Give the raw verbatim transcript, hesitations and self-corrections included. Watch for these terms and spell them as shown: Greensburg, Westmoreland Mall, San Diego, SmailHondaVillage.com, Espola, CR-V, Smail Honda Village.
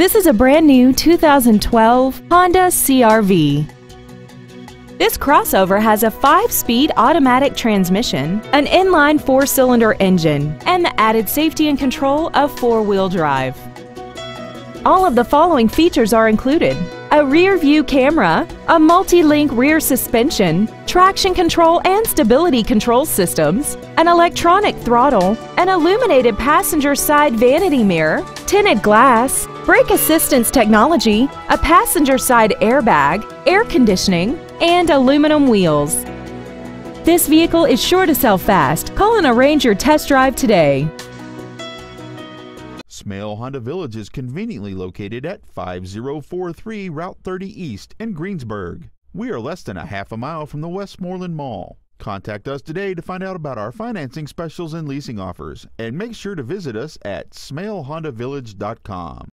This is a brand new two thousand twelve Honda C R V. This crossover has a five-speed automatic transmission, an inline four-cylinder engine, and the added safety and control of four-wheel drive. All of the following features are included: a rear-view camera, a multi-link rear suspension, traction control and stability control systems, an electronic throttle, an illuminated passenger side vanity mirror, tinted glass, brake assistance technology, a passenger side airbag, air conditioning, and aluminum wheels. This vehicle is sure to sell fast. Call and arrange your test drive today. Smail Honda Village is conveniently located at five oh four three Route thirty East in Greensburg. We are less than a half a mile from the Westmoreland Mall. Contact us today to find out about our financing specials and leasing offers, and make sure to visit us at Smail Honda Village dot com.